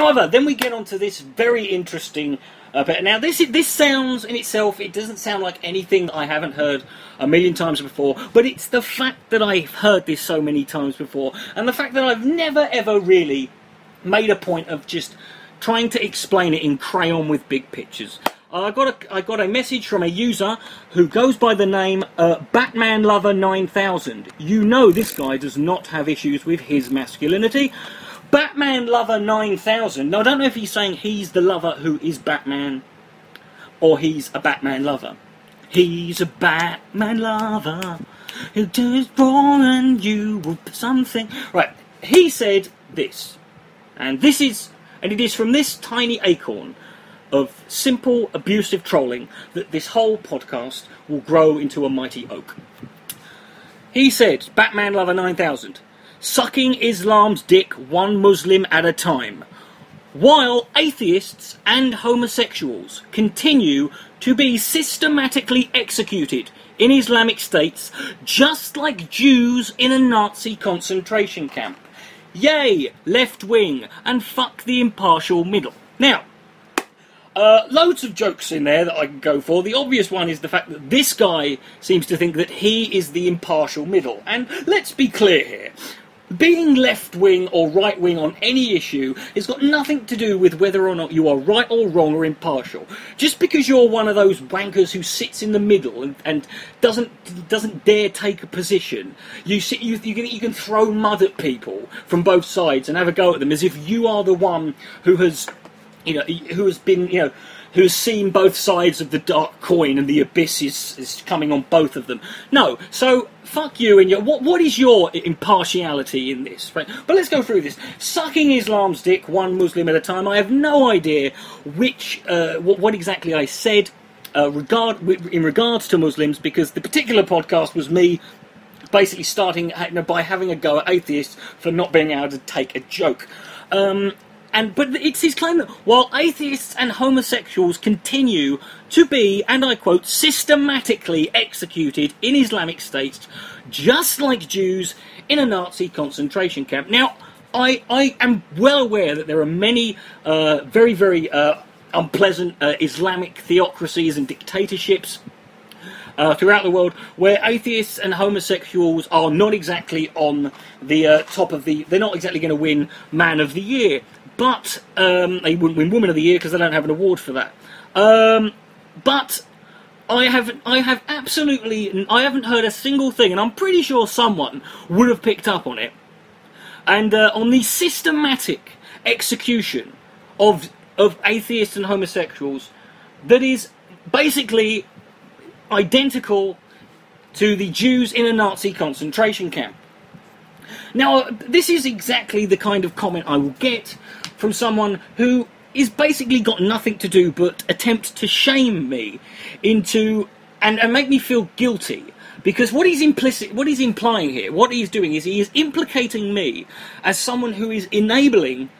However, then we get onto this very interesting bit. Now, this sounds in itself, it doesn't sound like anything that I haven't heard a million times before, but it's the fact that I've heard this so many times before, and the fact that I've never ever really made a point of just trying to explain it in crayon with big pictures. I got a message from a user who goes by the name BatmanLover9000. You know this guy does not have issues with his masculinity. BatmanLover9000. Now, I don't know if he's saying he's the lover who is Batman, or he's a Batman lover. He's a Batman lover who just born you with something. Right, he said this, and this is, and it is from this tiny acorn of simple, abusive trolling that this whole podcast will grow into a mighty oak. He said, BatmanLover9000, sucking Islam's dick one Muslim at a time, while atheists and homosexuals continue to be systematically executed in Islamic states, just like Jews in a Nazi concentration camp. Yay, left wing, and fuck the impartial middle. Now, loads of jokes in there that I can go for. The obvious one is the fact that this guy seems to think that he is the impartial middle. And let's be clear here. Being left-wing or right-wing on any issue has got nothing to do with whether or not you are right or wrong or impartial. Just because you're one of those wankers who sits in the middle and doesn't dare take a position, you can throw mud at people from both sides and have a go at them as if you are the one who has... who's seen both sides of the dark coin, and the abyss is coming on both of them. No, so fuck you and your... What is your impartiality in this? Right? But let's go through this. Sucking Islam's dick, one Muslim at a time. I have no idea which what exactly I said in regards to Muslims, because the particular podcast was me basically starting by having a go at atheists for not being able to take a joke. But it's his claim that while atheists and homosexuals continue to be, and I quote, systematically executed in Islamic states, just like Jews in a Nazi concentration camp. Now, I am well aware that there are many very, very unpleasant Islamic theocracies and dictatorships throughout the world, where atheists and homosexuals are not exactly on the top of the... They're not exactly going to win Man of the Year. But they wouldn't win Woman of the Year because they don't have an award for that. But I haven't heard a single thing, and I'm pretty sure someone would have picked up on it. And on the systematic execution of atheists and homosexuals, that is basically identical to the Jews in a Nazi concentration camp. Now, this is exactly the kind of comment I will get from someone who is basically got nothing to do but attempt to shame me into and make me feel guilty, because what he's implicating me as someone who is enabling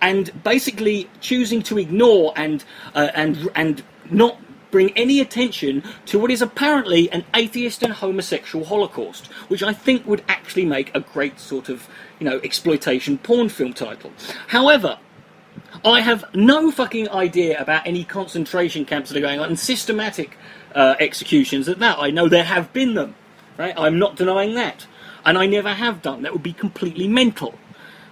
and basically choosing to ignore and not bring any attention to what is apparently an atheist and homosexual holocaust, which I think would actually make a great sort of, you know, exploitation porn film title. However, I have no fucking idea about any concentration camps that are going on and systematic executions at that. I know there have been them, right? I'm not denying that, and I never have done. That would be completely mental.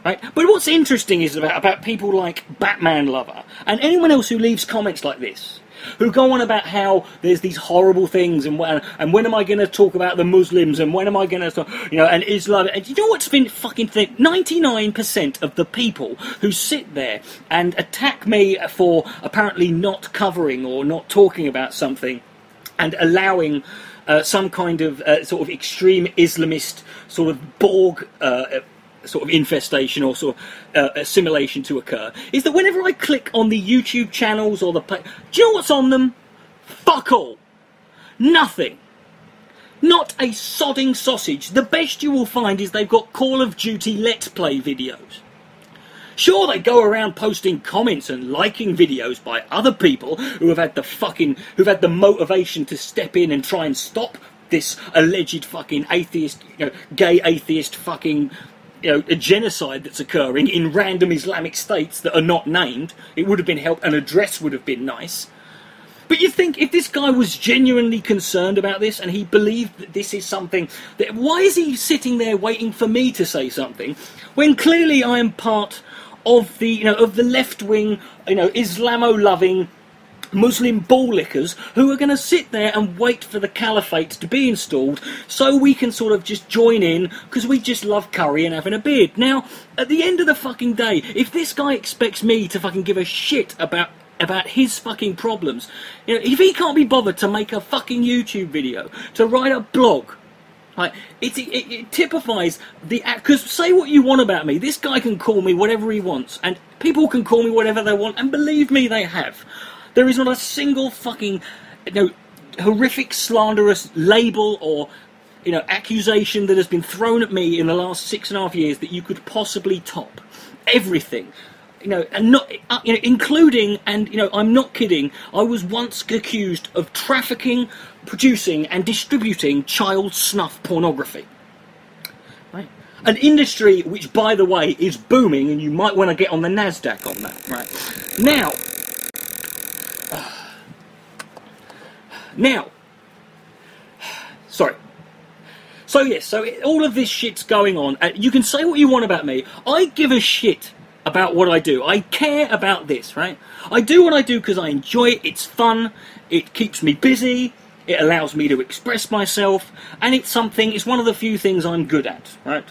Right? But what's interesting is about people like Batman Lover and anyone else who leaves comments like this, who go on about how there's these horrible things and when am I going to talk about the Muslims, and when am I going to, you know, and Islam. And you know what's been fucking thick? 99% of the people who sit there and attack me for apparently not covering or not talking about something and allowing some kind of sort of extreme Islamist sort of Borg sort of infestation or sort of assimilation to occur, is that whenever I click on the YouTube channels or the... Do you know what's on them? Fuck all. Nothing. Not a sodding sausage. The best you will find is they've got Call of Duty Let's Play videos. Sure, they go around posting comments and liking videos by other people who have had the fucking... who've had the motivation to step in and try and stop this alleged fucking atheist, you know, gay atheist fucking... a genocide that's occurring in random Islamic states that are not named. It would have been helped, an address would have been nice. But you think if this guy was genuinely concerned about this and he believed that this is something, that why is he sitting there waiting for me to say something when clearly I am part of the left wing Islamo loving Muslim ball lickers who are going to sit there and wait for the caliphate to be installed so we can sort of just join in because we just love curry and having a beard. Now, at the end of the fucking day, if this guy expects me to fucking give a shit about his fucking problems, if he can't be bothered to make a fucking YouTube video, to write a blog, like, it typifies the act, because say what you want about me, this guy can call me whatever he wants, and people can call me whatever they want, and believe me, they have. There is not a single fucking, horrific, slanderous label or, accusation that has been thrown at me in the last 6.5 years that you could possibly top. Everything, and not, including, and I'm not kidding. I was once accused of trafficking, producing, and distributing child snuff pornography. Right, an industry which, by the way, is booming, and you might want to get on the Nasdaq on that. Right now. Sorry. So yes, all of this shit's going on. You can say what you want about me. I give a shit about what I do. I care about this, right? I do what I do because I enjoy it. It's fun. It keeps me busy. It allows me to express myself. And it's something, it's one of the few things I'm good at, right?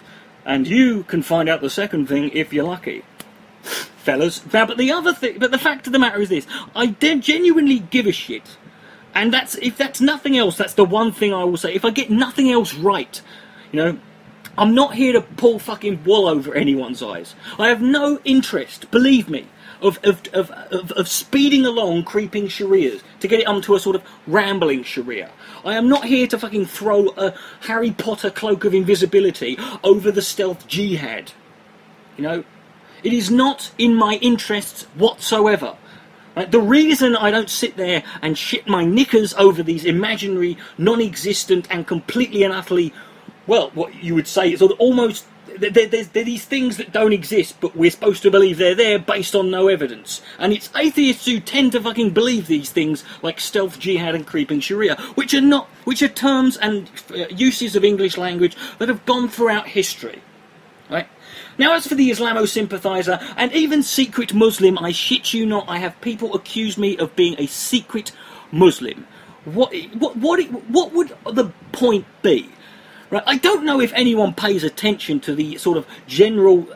And you can find out the second thing if you're lucky, fellas. Now, but the other thing, but the fact of the matter is this. I genuinely give a shit. And that's, if that's nothing else, that's the one thing I will say. If I get nothing else right, I'm not here to pull fucking wool over anyone's eyes. I have no interest, believe me, of speeding along creeping sharias to get it onto a sort of rambling sharia. I am not here to fucking throw a Harry Potter cloak of invisibility over the stealth jihad. It is not in my interests whatsoever. The reason I don't sit there and shit my knickers over these imaginary, non-existent and completely and utterly, well, what you would say is almost, they're these things that don't exist, but we're supposed to believe they're there based on no evidence. And it's atheists who tend to fucking believe these things, like stealth jihad and creeping sharia, which are not, which are terms and uses of English language that have gone throughout history. Right? Now, as for the Islamo-sympathiser, and even secret Muslim, I shit you not, I have people accuse me of being a secret Muslim. What would the point be? Right? I don't know if anyone pays attention to the sort of general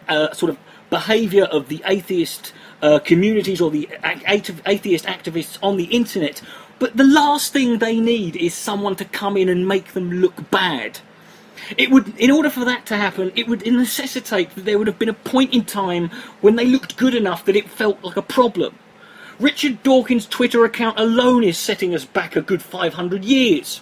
behaviour of the atheist communities or the atheist activists on the internet, but the last thing they need is someone to come in and make them look bad. It would, in order for that to happen, it would necessitate that there would have been a point in time when they looked good enough that it felt like a problem. Richard Dawkins' Twitter account alone is setting us back a good 500 years.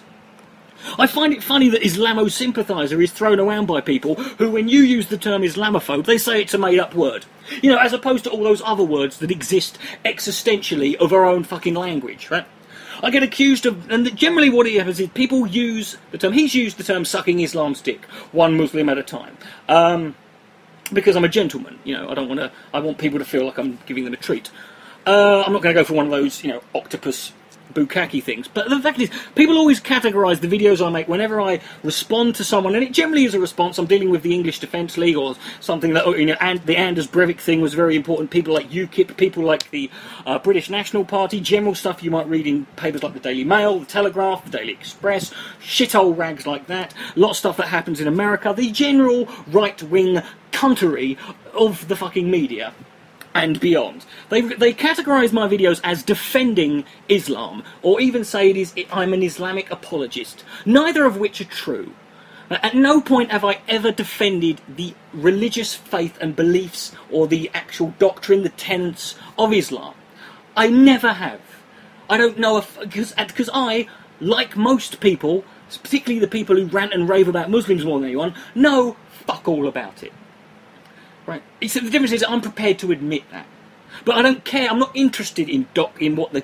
I find it funny that Islamo-sympathiser is thrown around by people who, when you use the term Islamophobe, they say it's a made-up word. As opposed to all those other words that exist existentially of our own fucking language, right? I get accused of, and generally what happens is people use the term, he's used the term sucking Islam's dick, one Muslim at a time, because I'm a gentleman, I don't want to, I want people to feel like I'm giving them a treat. I'm not going to go for one of those, octopus bukkake things, but the fact is, people always categorise the videos I make whenever I respond to someone, and it generally is a response. I'm dealing with the English Defence League or something that, and the Anders Breivik thing was very important. People like UKIP, people like the British National Party, general stuff you might read in papers like the Daily Mail, the Telegraph, the Daily Express, shithole rags like that, a lot of stuff that happens in America, the general right-wing cuntery of the fucking media. And beyond. They categorise my videos as defending Islam, or even say I'm an Islamic apologist, neither of which are true. At no point have I ever defended the religious faith and beliefs, or the actual doctrine, the tenets of Islam. I never have. I don't know if, because I, like most people, particularly the people who rant and rave about Muslims more than anyone, know fuck all about it. Right. So the difference is I'm prepared to admit that. But I don't care, I'm not interested in what the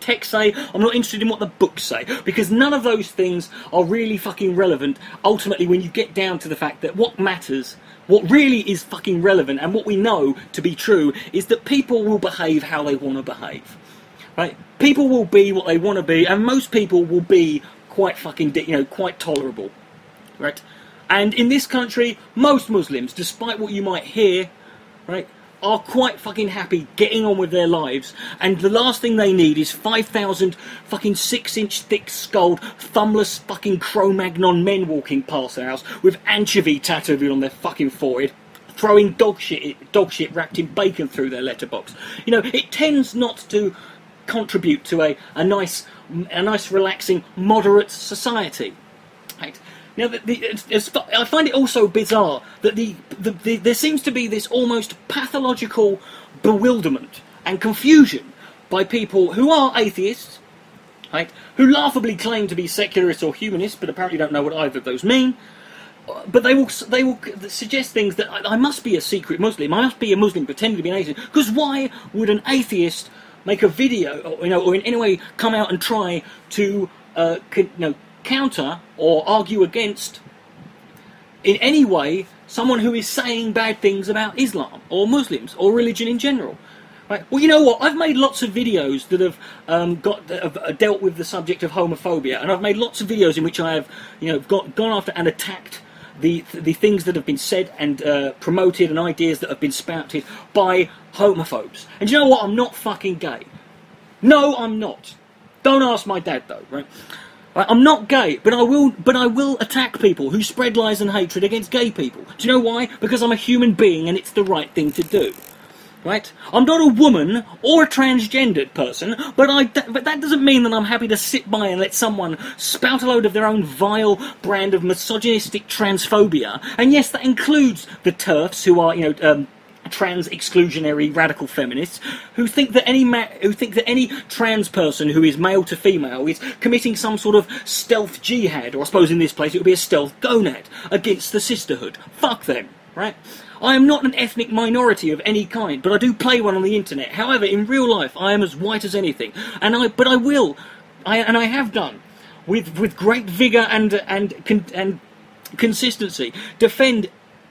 texts say, I'm not interested in what the books say, because none of those things are really fucking relevant, ultimately, when you get down to the fact that what matters What really is fucking relevant and what we know to be true is that people will behave how they want to behave. Right? People will be what they want to be, and most people will be quite fucking, quite tolerable. Right? And in this country, most Muslims, despite what you might hear, right, are quite fucking happy getting on with their lives, and the last thing they need is 5,000 fucking 6-inch thick skulled thumbless fucking Cro-Magnon men walking past their house with anchovy tattooed on their fucking forehead, throwing dog shit wrapped in bacon through their letterbox. You know, it tends not to contribute to a nice relaxing moderate society. Right? Now, I find it also bizarre that there seems to be this almost pathological bewilderment and confusion by people who are atheists, right, who laughably claim to be secularists or humanists, but apparently don't know what either of those mean. But they will suggest things that I must be a secret Muslim, I must be a Muslim pretending to be an atheist, because why would an atheist make a video, or, you know, or in any way come out and try to, counter or argue against in any way someone who is saying bad things about Islam or Muslims or religion in general? Right? Well, you know what, I've made lots of videos that have dealt with the subject of homophobia, and I've made lots of videos in which I have, you know, gone after and attacked the things that have been said and promoted and ideas that have been spouted by homophobes. And you know what, I'm not fucking gay. No, I'm not. Don't ask my dad though, right? I'm not gay, but I will attack people who spread lies and hatred against gay people. Do you know why? Because I'm a human being and it's the right thing to do. Right? I'm not a woman or a transgendered person, but that doesn't mean that I'm happy to sit by and let someone spout a load of their own vile brand of misogynistic transphobia. And yes, that includes the TERFs, who are, you know, trans exclusionary radical feminists who think that any trans person who is male to female is committing some sort of stealth jihad, or I suppose in this place it would be a stealth gonad, against the sisterhood. Fuck them, right? I am not an ethnic minority of any kind, but I do play one on the internet. However, in real life I am as white as anything, and I have done with great vigour and consistency defend,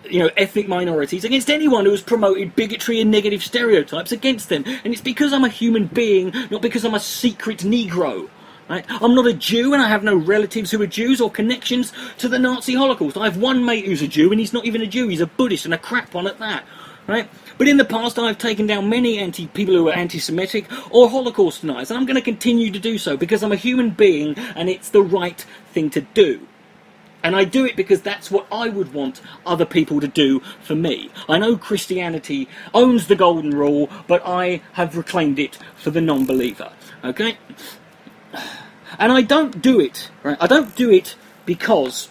you know, ethnic minorities against anyone who has promoted bigotry and negative stereotypes against them. And it's because I'm a human being, not because I'm a secret Negro. Right? I'm not a Jew, and I have no relatives who are Jews or connections to the Nazi Holocaust. I have one mate who's a Jew, and he's not even a Jew, he's a Buddhist, and a crap one at that. Right? But in the past I've taken down many people who are anti-Semitic or Holocaust deniers, and I'm going to continue to do so because I'm a human being and it's the right thing to do. And I do it because that's what I would want other people to do for me. I know Christianity owns the golden rule, but I have reclaimed it for the non-believer. Okay? And I don't do it, right? I don't do it because...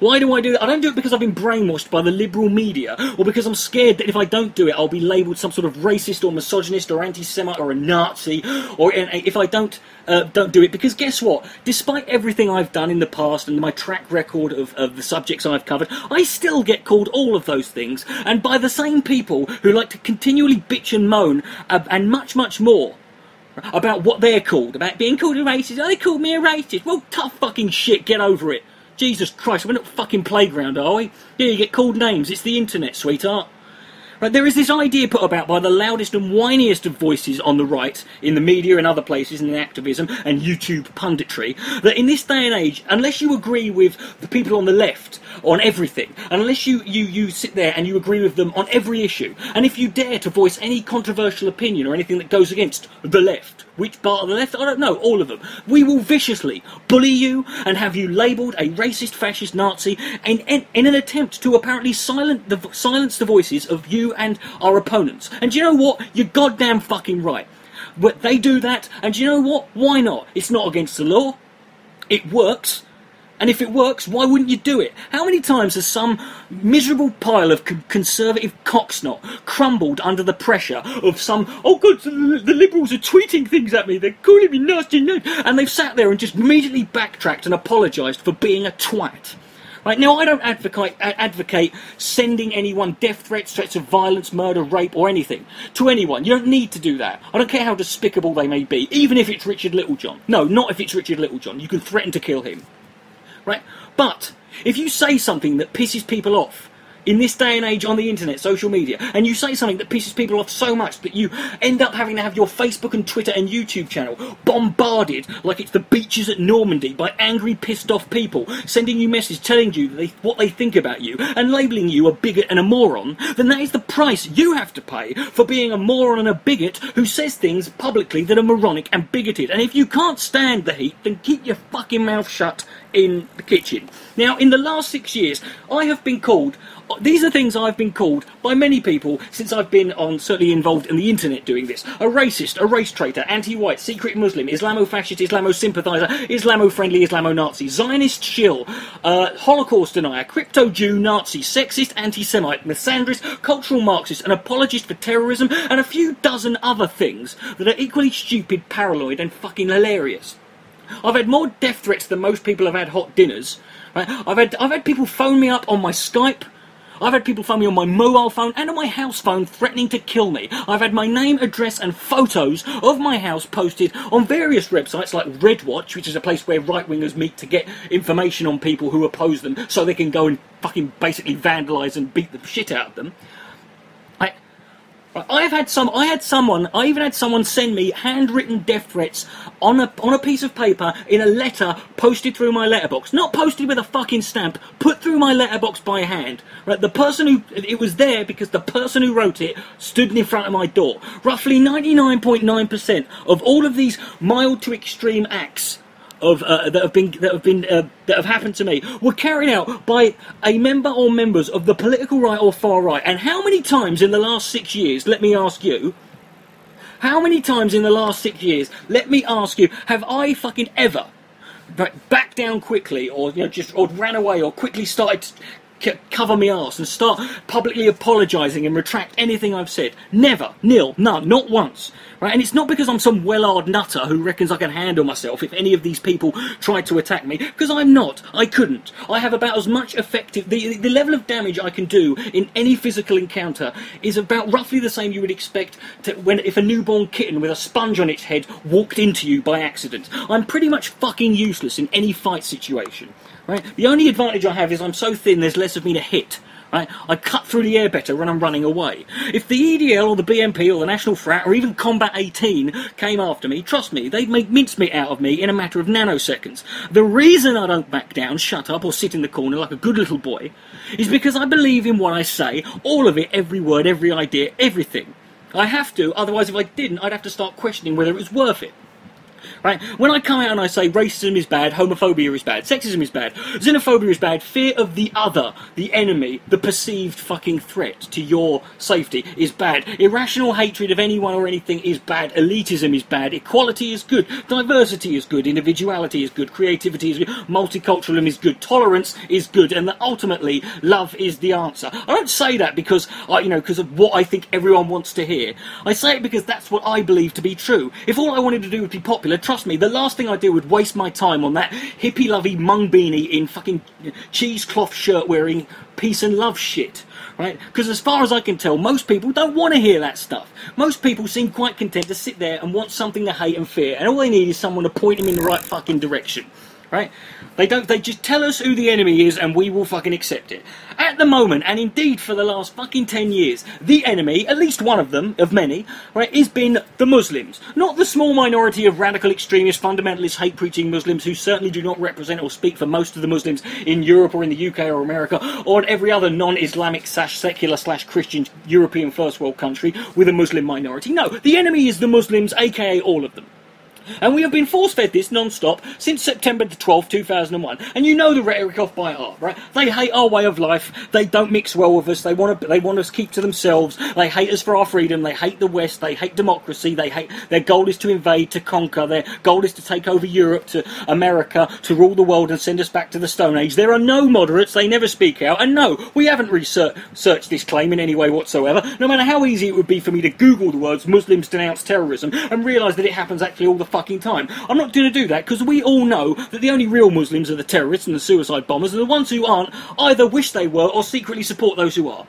Why do I do that? I don't do it because I've been brainwashed by the liberal media, or because I'm scared that if I don't do it I'll be labelled some sort of racist or misogynist or anti-Semite or a Nazi, or if I don't do it, because guess what? Despite everything I've done in the past and my track record of the subjects I've covered, I still get called all of those things, and by the same people who like to continually bitch and moan, and much, much more, about what they're called, about being called a racist. Oh, they called me a racist. Well, tough fucking shit, get over it. Jesus Christ, we're not fucking playground, are we? Yeah, you get called names. It's the internet, sweetheart. Right, there is this idea put about by the loudest and whiniest of voices on the right, in the media and other places, and in activism and YouTube punditry, that in this day and age, unless you agree with the people on the left on everything, unless you sit there and you agree with them on every issue, and if you dare to voice any controversial opinion or anything that goes against the left, which part of the left? I don't know, all of them. We will viciously bully you and have you labelled a racist, fascist, Nazi, in an attempt to apparently silence the voices of you and our opponents. And do you know what? You're goddamn fucking right. But they do that, and do you know what? Why not? It's not against the law. It works. And if it works, why wouldn't you do it? How many times has some miserable pile of conservative cocksnot crumbled under the pressure of some, oh god, the liberals are tweeting things at me, they're calling me nasty names, and they've sat there and just immediately backtracked and apologised for being a twat. Right, now, I don't advocate sending anyone death threats, threats of violence, murder, rape, or anything to anyone. You don't need to do that. I don't care how despicable they may be, even if it's Richard Littlejohn. No, not if it's Richard Littlejohn. You can threaten to kill him. Right? But if you say something that pisses people off, in this day and age on the internet, social media, and you say something that pisses people off so much that you end up having to have your Facebook and Twitter and YouTube channel bombarded like it's the beaches at Normandy by angry, pissed off people sending you messages telling you what they think about you and labelling you a bigot and a moron, then that is the price you have to pay for being a moron and a bigot who says things publicly that are moronic and bigoted. And if you can't stand the heat, then keep your fucking mouth shut in the kitchen. Now, in the last 6 years, I have been called, these are things I've been called by many people since I've been on, certainly involved in the internet doing this. A racist, a race traitor, anti-white, secret Muslim, Islamo-fascist, Islamo-sympathiser, Islamo-friendly, Islamo-Nazi, Zionist shill, Holocaust denier, crypto-Jew, Nazi, sexist, anti-Semite, misandrist, cultural Marxist, an apologist for terrorism, and a few dozen other things that are equally stupid, paranoid, and fucking hilarious. I've had more death threats than most people have had hot dinners. Right? I've had people phone me up on my Skype. I've had people phone me on my mobile phone and on my house phone threatening to kill me. I've had my name, address and photos of my house posted on various websites like Redwatch, which is a place where right-wingers meet to get information on people who oppose them so they can go and fucking basically vandalise and beat the shit out of them. I even had someone send me handwritten death threats on a piece of paper in a letter posted through my letterbox. Not posted with a fucking stamp, put through my letterbox by hand. Right, the person who, it was there because the person who wrote it stood in front of my door. Roughly 99.9% of all of these mild to extreme acts that have happened to me were carried out by a member or members of the political right or far right. And how many times in the last 6 years, let me ask you, how many times in the last 6 years, let me ask you, have I fucking ever backed down quickly, or you know, just or ran away, or quickly started to cover my arse and start publicly apologising and retract anything I've said? Never. Nil. None. Not once. Right? And it's not because I'm some well-arred nutter who reckons I can handle myself if any of these people try to attack me, because I'm not. I couldn't. I have about as much effective... The level of damage I can do in any physical encounter is about roughly the same you would expect to if a newborn kitten with a sponge on its head walked into you by accident. I'm pretty much fucking useless in any fight situation. Right? The only advantage I have is I'm so thin there's less of me to hit. Right? I cut through the air better when I'm running away. If the EDL or the BNP or the National Front or even Combat 18 came after me, trust me, they'd make mincemeat out of me in a matter of nanoseconds. The reason I don't back down, shut up or sit in the corner like a good little boy is because I believe in what I say, all of it, every word, every idea, everything. I have to, otherwise if I didn't, I'd have to start questioning whether it was worth it. Right? When I come out and I say racism is bad, homophobia is bad, sexism is bad, xenophobia is bad, fear of the other, the enemy, the perceived fucking threat to your safety is bad, irrational hatred of anyone or anything is bad, elitism is bad, equality is good, diversity is good, individuality is good, creativity is good, multiculturalism is good, tolerance is good, and that ultimately love is the answer. I don't say that because you know, because of what I think everyone wants to hear. I say it because that's what I believe to be true. If all I wanted to do would be popular, trust me, the last thing I do would waste my time on that hippie-lovey mung beanie in fucking cheesecloth shirt wearing peace and love shit, right? Because as far as I can tell, most people don't want to hear that stuff. Most people seem quite content to sit there and want something to hate and fear, and all they need is someone to point them in the right fucking direction, right? They just tell us who the enemy is and we will fucking accept it. At the moment, and indeed for the last fucking 10 years, the enemy, at least one of them, of many, right, has been the Muslims. Not the small minority of radical extremist, fundamentalist, hate-preaching Muslims who certainly do not represent or speak for most of the Muslims in Europe or in the UK or America or in every other non-Islamic slash secular slash Christian European first world country with a Muslim minority. No, the enemy is the Muslims, aka all of them. And we have been force-fed this non-stop since September the 12th, 2001. And you know the rhetoric off by heart, right? They hate our way of life. They don't mix well with us. They want us to keep to themselves. They hate us for our freedom. They hate the West. They hate democracy. They hate. Their goal is to invade, to conquer. Their goal is to take over Europe, to America, to rule the world and send us back to the Stone Age. There are no moderates. They never speak out. And no, we haven't researched this claim in any way whatsoever. No matter how easy it would be for me to Google the words "Muslims denounce terrorism" and realise that it happens actually all the fucking time. I'm not going to do that because we all know that the only real Muslims are the terrorists and the suicide bombers, and the ones who aren't either wish they were or secretly support those who are.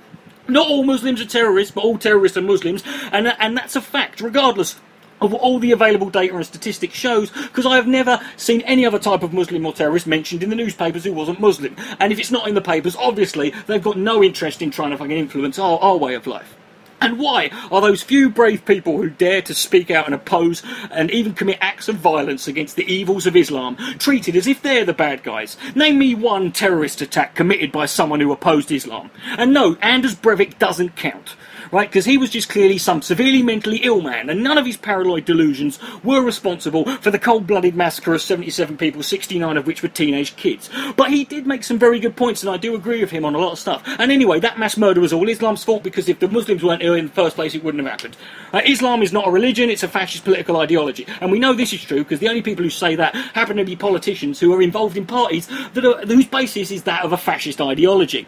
Not all Muslims are terrorists, but all terrorists are Muslims, and that's a fact, regardless of all the available data and statistics shows, because I have never seen any other type of Muslim or terrorist mentioned in the newspapers who wasn't Muslim. And if it's not in the papers, obviously they've got no interest in trying to fucking influence our way of life. And why are those few brave people who dare to speak out and oppose and even commit acts of violence against the evils of Islam treated as if they're the bad guys? Name me one terrorist attack committed by someone who opposed Islam. And no, Anders Breivik doesn't count, right? Because he was just clearly some severely mentally ill man, and none of his paranoid delusions were responsible for the cold-blooded massacre of 77 people, 69 of which were teenage kids. But he did make some very good points, and I do agree with him on a lot of stuff. And anyway, that mass murder was all Islam's fault, because if the Muslims weren't in the first place, it wouldn't have happened. Islam is not a religion, it's a fascist political ideology. And we know this is true because the only people who say that happen to be politicians who are involved in parties that are, whose basis is that of a fascist ideology.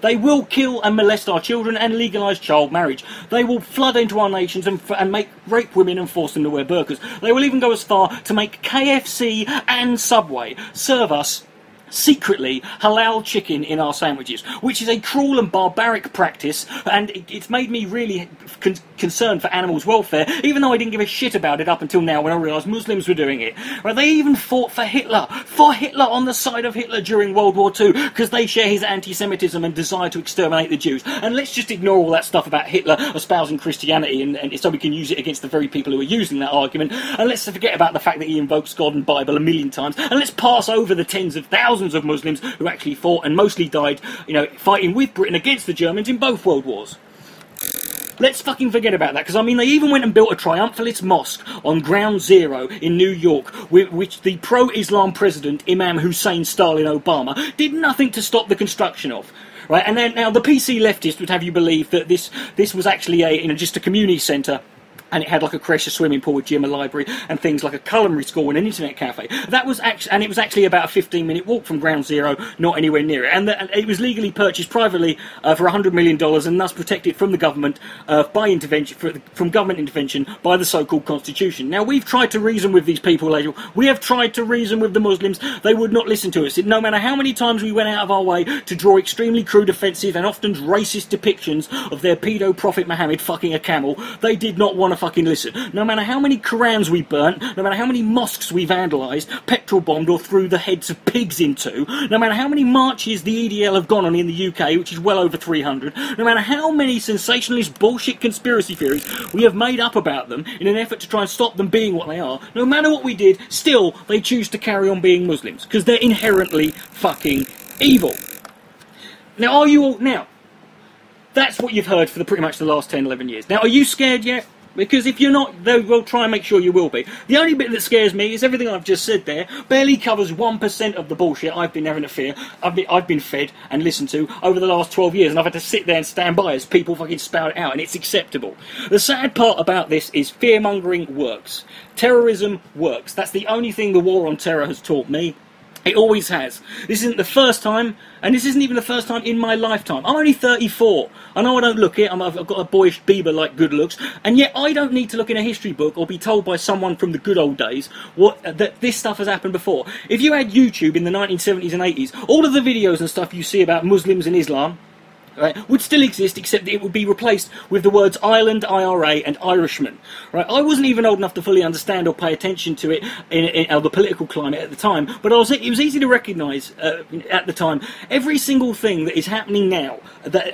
They will kill and molest our children and legalise child marriage. They will flood into our nations and make rape women and force them to wear burqas. They will even go as far to make KFC and Subway serve us secretly halal chicken in our sandwiches, which is a cruel and barbaric practice, and it's made me really concerned for animals' welfare, even though I didn't give a shit about it up until now when I realised Muslims were doing it. Right, they even fought for Hitler on the side of Hitler during World War II, because they share his anti-Semitism and desire to exterminate the Jews. And let's just ignore all that stuff about Hitler espousing Christianity, and so we can use it against the very people who are using that argument, and let's forget about the fact that he invokes God and Bible a million times, and let's pass over the tens of thousands of Muslims who actually fought and mostly died, you know, fighting with Britain against the Germans in both world wars. Let's fucking forget about that, because I mean they even went and built a triumphalist mosque on Ground Zero in New York, which the pro-Islam president Imam Hussein Stalin Obama did nothing to stop the construction of. Right, and then now the PC leftist would have you believe that this was actually a, you know, just a community centre. And it had like a creche, a swimming pool, a gym, a library, and things like a culinary school and an internet cafe. That was actually, and it was actually about a 15-minute walk from Ground Zero, not anywhere near it. And, and it was legally purchased privately for $100 million, and thus protected from the government by intervention, from government intervention by the so-called Constitution. Now we've tried to reason with these people, later. We have tried to reason with the Muslims. They would not listen to us. No matter how many times we went out of our way to draw extremely crude, offensive, and often racist depictions of their pedo prophet Muhammad fucking a camel, they did not want to fucking listen. No matter how many Qurans we burnt, no matter how many mosques we vandalised, petrol bombed or threw the heads of pigs into, no matter how many marches the EDL have gone on in the UK, which is well over 300, no matter how many sensationalist bullshit conspiracy theories we have made up about them in an effort to try and stop them being what they are, no matter what we did, still they choose to carry on being Muslims, because they're inherently fucking evil. Now are you all... Now, that's what you've heard for the, pretty much the last 10, 11 years. Now are you scared yet? Because if you're not, though, we'll try and make sure you will be. The only bit that scares me is everything I've just said there barely covers 1% of the bullshit I've been having to fear, I've been fed and listened to over the last 12 years, and I've had to sit there and stand by as people fucking spout it out, and it's acceptable. The sad part about this is fear-mongering works. Terrorism works. That's the only thing the war on terror has taught me. It always has. This isn't the first time, and this isn't even the first time in my lifetime. I'm only 34. I know I don't look it. I've got a boyish Bieber-like good looks, and yet I don't need to look in a history book or be told by someone from the good old days that this stuff has happened before. If you had YouTube in the 1970s and 80s, all of the videos and stuff you see about Muslims and Islam, right, would still exist, except that it would be replaced with the words Ireland, IRA and Irishman. Right, I wasn't even old enough to fully understand or pay attention to it in the political climate at the time, but it was easy to recognise at the time. Every single thing that is happening now,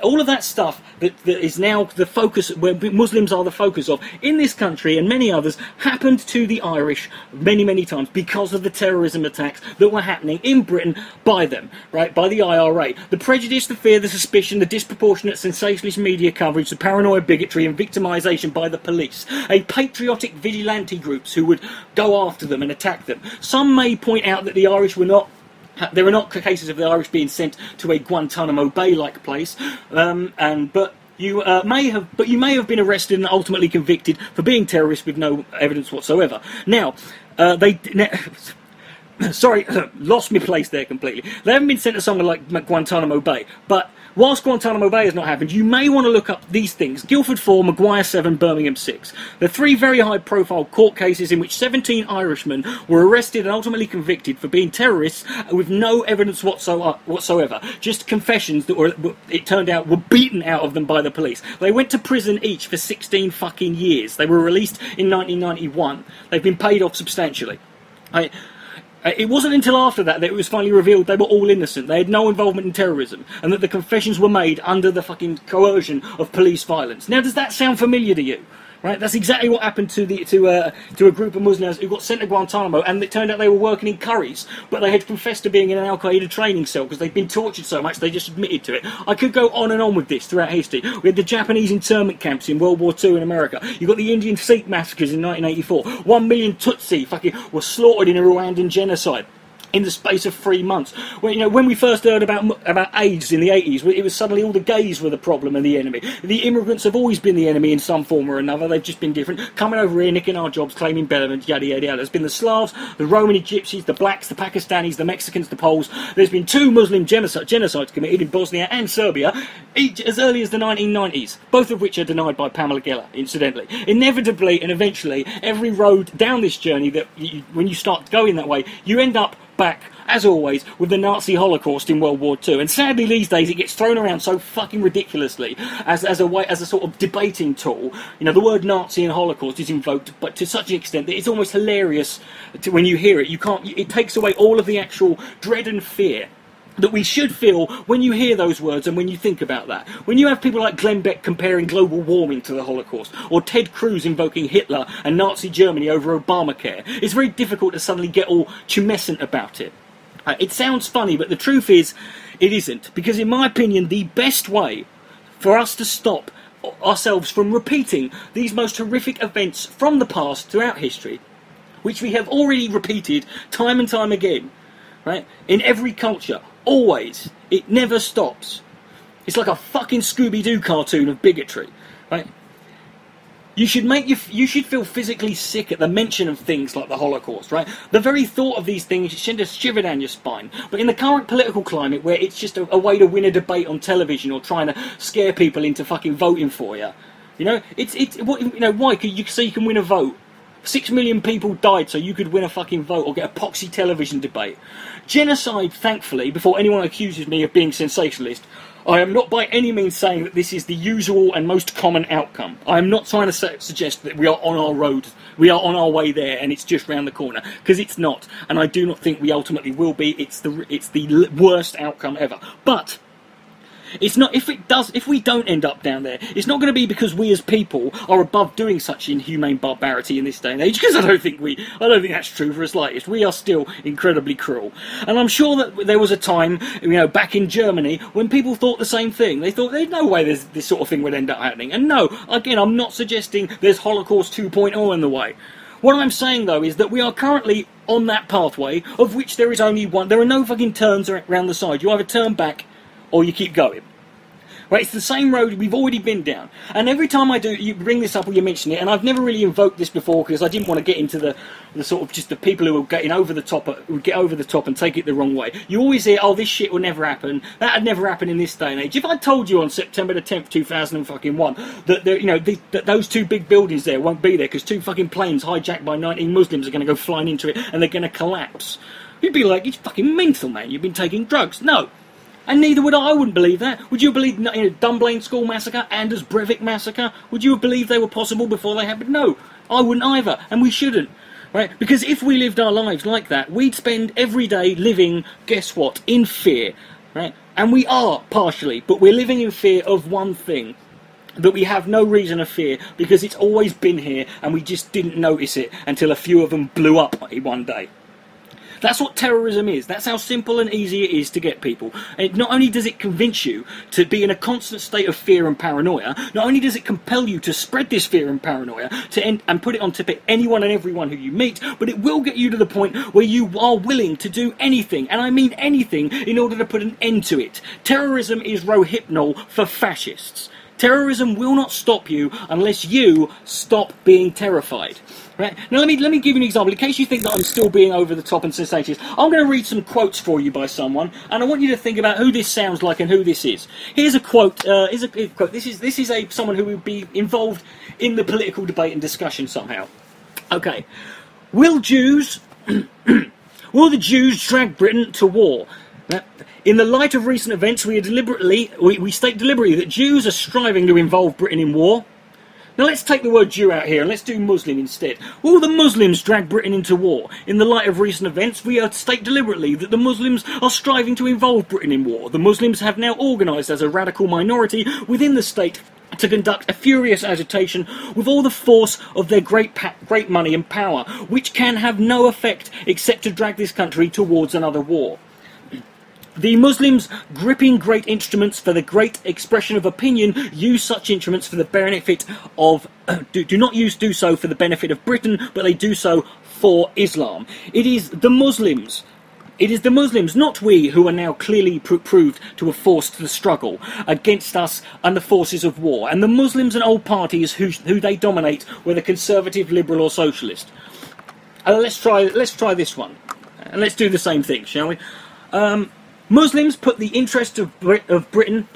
all of that stuff that is now the focus, where Muslims are the focus of, in this country and many others, happened to the Irish many, many times because of the terrorism attacks that were happening in Britain by them, right, by the IRA. The prejudice, the fear, the suspicion, the disproportionate sensationalist media coverage, the paranoia, bigotry and victimisation by the police, a patriotic vigilante groups who would go after them and attack them. Some may point out that the Irish were not... There are not cases of the Irish being sent to a Guantanamo Bay-like place, but you may have been arrested and ultimately convicted for being terrorists with no evidence whatsoever. Now, sorry, lost my place there completely. They haven't been sent to somewhere like Guantanamo Bay, but Whilst Guantanamo Bay has not happened, you may want to look up these things: Guildford 4, Maguire 7, Birmingham 6. The three very high-profile court cases in which 17 Irishmen were arrested and ultimately convicted for being terrorists with no evidence whatsoever. Just confessions that were, it turned out, were beaten out of them by the police. They went to prison each for 16 fucking years. They were released in 1991. They've been paid off substantially. It wasn't until after that it was finally revealed they were all innocent, they had no involvement in terrorism, and that the confessions were made under the fucking coercion of police violence. Now, does that sound familiar to you? Right, that's exactly what happened to a group of Muslims who got sent to Guantanamo, and it turned out they were working in curries, but they had confessed to being in an Al-Qaeda training cell because they'd been tortured so much they just admitted to it. I could go on and on with this throughout history. We had the Japanese internment camps in World War II in America. You got the Indian Sikh massacres in 1984. 1 million Tutsi fucking were slaughtered in a Rwandan genocide in the space of 3 months. Well, you know, when we first heard about AIDS in the 80s, it was suddenly all the gays were the problem and the enemy. The immigrants have always been the enemy in some form or another, they've just been different. Coming over here, nicking our jobs, claiming betterment, yada yada yada. There's been the Slavs, the Roman Gypsies, the blacks, the Pakistanis, the Mexicans, the Poles. There's been 2 Muslim genocides committed in Bosnia and Serbia, each as early as the 1990s, both of which are denied by Pamela Geller, incidentally. Inevitably and eventually, every road down this journey, that when you start going that way, you end up back, as always, with the Nazi Holocaust in World War II. And sadly these days it gets thrown around so fucking ridiculously as a sort of debating tool. You know, the word Nazi and Holocaust is invoked, but to such an extent that it's almost hilarious when you hear it. You can't, it takes away all of the actual dread and fear that we should feel when you hear those words and when you think about that. When you have people like Glenn Beck comparing global warming to the Holocaust, or Ted Cruz invoking Hitler and Nazi Germany over Obamacare, it's very difficult to suddenly get all tumescent about it. It sounds funny, but the truth is, it isn't. Because in my opinion, the best way for us to stop ourselves from repeating these most horrific events from the past throughout history, which we have already repeated time and time again, right, in every culture, always, it never stops. It's like a fucking Scooby-Doo cartoon of bigotry, right? You should feel physically sick at the mention of things like the Holocaust, right? The very thought of these things should just shiver down your spine. But in the current political climate, where it's just a way to win a debate on television or trying to scare people into fucking voting for you, you know, why? So you can win a vote. 6 million people died so you could win a fucking vote or get a poxy television debate. Genocide, thankfully, before anyone accuses me of being sensationalist, I am not by any means saying that this is the usual and most common outcome. I am not trying to suggest that we are on our road, we are on our way there and it's just round the corner, because it's not, and I do not think we ultimately will be. It's the worst outcome ever. But it's not, if we don't end up down there, it's not going to be because we as people are above doing such inhumane barbarity in this day and age, because I don't think that's true for us lightest. We are still incredibly cruel. And I'm sure that there was a time, you know, back in Germany, when people thought the same thing. They thought there's no way this sort of thing would end up happening. And no, again, I'm not suggesting there's Holocaust 2.0 in the way. What I'm saying, though, is that we are currently on that pathway, of which there is only one. There are no fucking turns around the side. You either turn back or you keep going. Right, it's the same road we've already been down. And every time I do, you bring this up or you mention it, and I've never really invoked this before because I didn't want to get into the sort of just the people who are getting over the top, who get over the top and take it the wrong way. You always hear, oh, this shit will never happen, that'd never happen in this day and age. If I told you on September the 10th, 2001, that you know that those 2 big buildings there won't be there because 2 fucking planes hijacked by 19 Muslims are going to go flying into it and they're going to collapse, you'd be like, it's fucking mental, man. You've been taking drugs. No. And neither would I. I wouldn't believe that. Would you believe Dunblane School Massacre, Anders Breivik Massacre? Would you have believed they were possible before they happened? No, I wouldn't either, and we shouldn't. Right? Because if we lived our lives like that, we'd spend every day living, guess what, in fear. Right? And we are, partially, but we're living in fear of one thing that we have no reason to fear, because it's always been here, and we just didn't notice it until a few of them blew up one day. That's what terrorism is. That's how simple and easy it is to get people. And not only does it convince you to be in a constant state of fear and paranoia, not only does it compel you to spread this fear and paranoia and put it on tip at anyone and everyone who you meet, but it will get you to the point where you are willing to do anything, and I mean anything, in order to put an end to it. Terrorism is rohypnol for fascists. Terrorism will not stop you unless you stop being terrified. Right? Now let me give you an example, in case you think that I'm still being over the top and sensationalist. I'm going to read some quotes for you by someone, and I want you to think about who this sounds like and who this is. Here's a quote. This is someone who would be involved in the political debate and discussion somehow. Okay, will the Jews drag Britain to war? In the light of recent events, we state deliberately that Jews are striving to involve Britain in war. Now let's take the word Jew out here and let's do Muslim instead. Will the Muslims drag Britain into war? In the light of recent events, we state deliberately that the Muslims are striving to involve Britain in war. The Muslims have now organised as a radical minority within the state to conduct a furious agitation with all the force of their great money and power, which can have no effect except to drag this country towards another war. The Muslims gripping great instruments for the great expression of opinion use such instruments for the benefit of do not do so for the benefit of Britain, but they do so for Islam. It is the Muslims, not we, who are now clearly proved to have forced the struggle against us and the forces of war, and the Muslims and old parties who they dominate, whether conservative, liberal or socialist. Let's try this one, and let's do the same thing, shall we? Muslims put the interest of Britain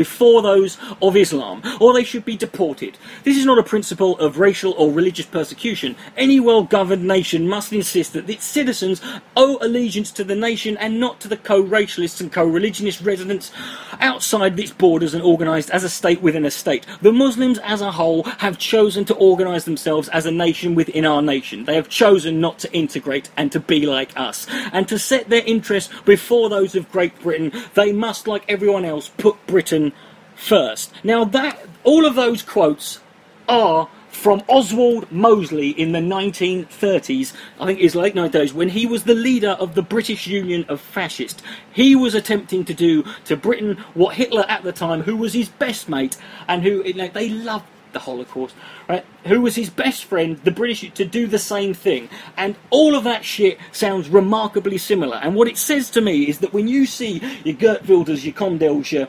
before those of Islam, or they should be deported. This is not a principle of racial or religious persecution. Any well-governed nation must insist that its citizens owe allegiance to the nation and not to the co-racialists and co-religionist residents outside its borders and organised as a state within a state. The Muslims as a whole have chosen to organise themselves as a nation within our nation. They have chosen not to integrate and to be like us, and to set their interests before those of Great Britain. They must, like everyone else, put Britain first. Now that, all of those quotes are from Oswald Mosley in the 1930s, I think it was late 1930s, when he was the leader of the British Union of Fascists. He was attempting to do to Britain what Hitler at the time, who was his best mate, and who, you know, they loved the Holocaust, right? Who was his best friend, the British, to do the same thing. And all of that shit sounds remarkably similar. And what it says to me is that when you see your Geert Wilders, your Condell's, your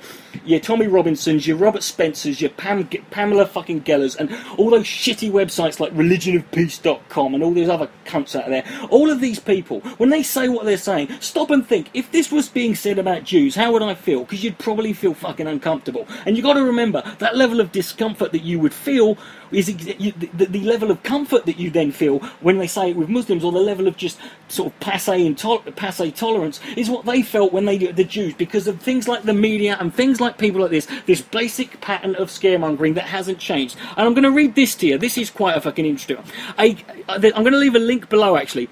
Tommy Robinsons, your Robert Spencers, your Pamela fucking Gellers, and all those shitty websites like religionofpeace.com and all those other cunts out there, all of these people, when they say what they're saying, stop and think, if this was being said about Jews, how would I feel? Because you'd probably feel fucking uncomfortable. And you've got to remember, that level of discomfort that you would feel is the level of comfort that you then feel when they say it with Muslims, or the level of just sort of passé tolerance is what they felt when they did the Jews, because of things like the media and things like people like this basic pattern of scaremongering that hasn't changed. And I'm going to read this to you. This is quite a fucking interesting one. I'm going to leave a link below, actually,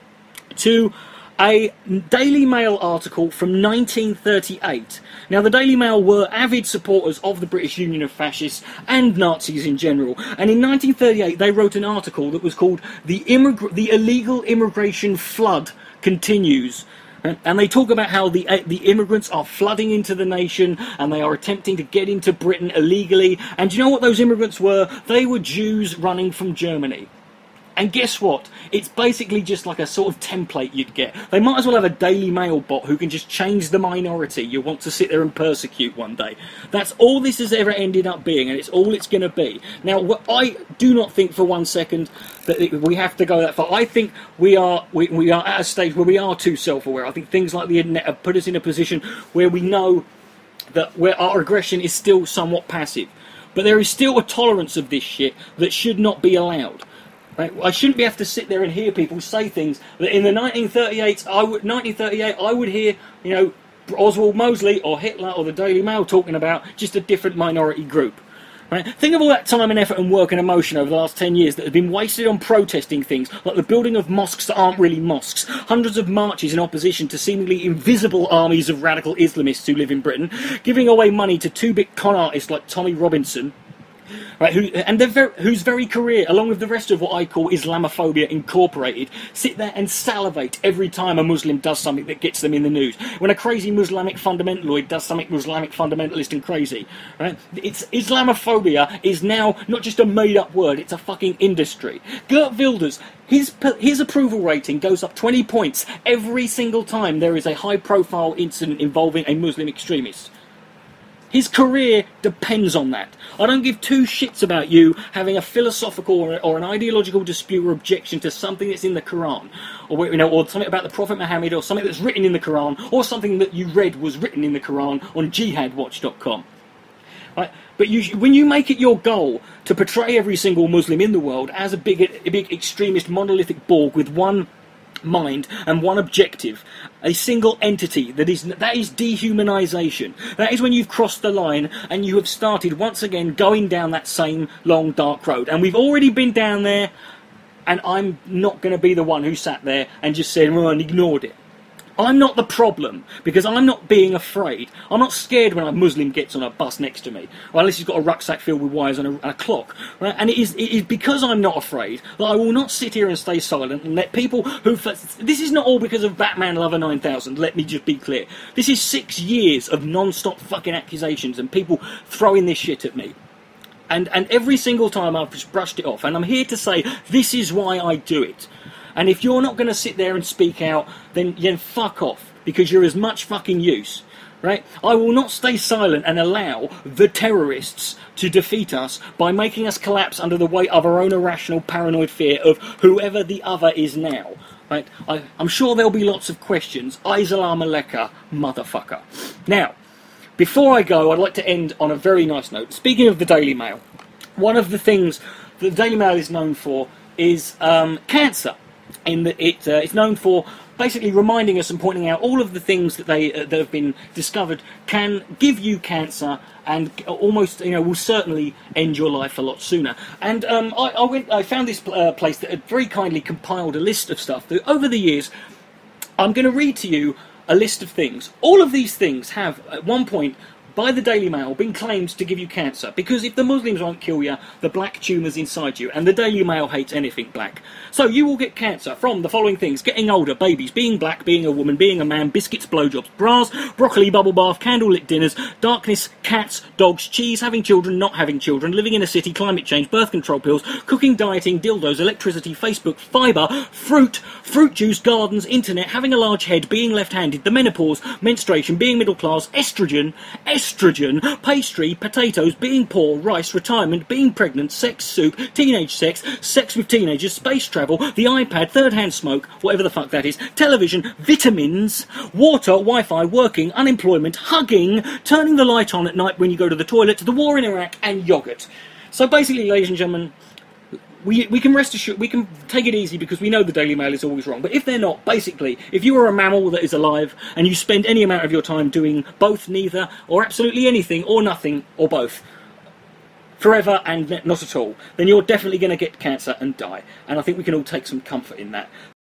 to a Daily Mail article from 1938. Now, the Daily Mail were avid supporters of the British Union of Fascists and Nazis in general, and in 1938 they wrote an article that was called The Illegal Immigration Flood Continues. And they talk about how the immigrants are flooding into the nation, and they are attempting to get into Britain illegally. And do you know what those immigrants were? They were Jews running from Germany. And guess what? It's basically just like a sort of template you'd get. They might as well have a Daily Mail bot who can just change the minority you want to sit there and persecute one day. That's all this has ever ended up being, and it's all it's going to be. Now, I do not think for one second that we have to go that far. I think we are at a stage where we are too self-aware. I think things like the internet have put us in a position where we know that our aggression is still somewhat passive. But there is still a tolerance of this shit that should not be allowed. Right? I shouldn't have to sit there and hear people say things that in the 1938 I would hear, you know, Oswald Mosley or Hitler or the Daily Mail talking about just a different minority group. Right? Think of all that time and effort and work and emotion over the last 10 years that has been wasted on protesting things like the building of mosques that aren't really mosques, hundreds of marches in opposition to seemingly invisible armies of radical Islamists who live in Britain, giving away money to two-bit con artists like Tommy Robinson, right, whose very career, along with the rest of what I call Islamophobia Incorporated, sit there and salivate every time a Muslim does something that gets them in the news. When a crazy Muslimic fundamentaloid does something Muslimic fundamentalist and crazy, right? It's Islamophobia is now not just a made-up word; it's a fucking industry. Geert Wilders, his approval rating goes up 20 points every single time there is a high-profile incident involving a Muslim extremist. His career depends on that. I don't give two shits about you having a philosophical or an ideological dispute or objection to something that's in the Quran, or, you know, or something about the Prophet Muhammad, or something that's written in the Quran, or something that you read was written in the Quran on jihadwatch.com. Right? But you, when you make it your goal to portray every single Muslim in the world as a big extremist monolithic Borg with one mind and one objective, a single entity, that is dehumanization. That is when you've crossed the line and you have started once again going down that same long dark road. And we've already been down there, and I'm not going to be the one who sat there and just said, well, and ignored it. I'm not the problem, because I'm not being afraid. I'm not scared when a Muslim gets on a bus next to me, or unless he's got a rucksack filled with wires and a clock. Right? And it is because I'm not afraid that I will not sit here and stay silent and let people who... This is not all because of BatmanLover9000, let me just be clear. This is 6 years of non-stop fucking accusations and people throwing this shit at me. And every single time I've just brushed it off. And I'm here to say, this is why I do it. And if you're not going to sit there and speak out, then fuck off, because you're as much fucking use, right? I will not stay silent and allow the terrorists to defeat us by making us collapse under the weight of our own irrational, paranoid fear of whoever the other is now, right? I'm sure there'll be lots of questions. Islam Aleka, motherfucker. Now, before I go, I'd like to end on a very nice note. Speaking of the Daily Mail, one of the things that the Daily Mail is known for is cancer. In that it's known for basically reminding us and pointing out all of the things that that have been discovered can give you cancer, and almost, you know, will certainly end your life a lot sooner. And I found this place that had very kindly compiled a list of stuff that over the years. I'm going to read to you a list of things. All of these things have at one point, by the Daily Mail, been claimed to give you cancer, because if the Muslims won't kill you, the black tumours inside you, and the Daily Mail hates anything black. So you will get cancer from the following things: getting older, babies, being black, being a woman, being a man, biscuits, blowjobs, bras, broccoli, bubble bath, candlelit dinners, darkness, cats, dogs, cheese, having children, not having children, living in a city, climate change, birth control pills, cooking, dieting, dildos, electricity, Facebook, fibre, fruit, fruit juice, gardens, internet, having a large head, being left-handed, the menopause, menstruation, being middle class, estrogen, pastry, potatoes, being poor, rice, retirement, being pregnant, sex, soup, teenage sex, sex with teenagers, space travel, the iPad, third-hand smoke, whatever the fuck that is, television, vitamins, water, Wi-Fi, working, unemployment, hugging, turning the light on at night when you go to the toilet, the war in Iraq, and yogurt. So basically, ladies and gentlemen, we can rest assured, we can take it easy, because we know the Daily Mail is always wrong. But if they're not, basically, if you are a mammal that is alive and you spend any amount of your time doing both, neither, or absolutely anything, or nothing, or both, forever and not at all, then you're definitely going to get cancer and die. And I think we can all take some comfort in that.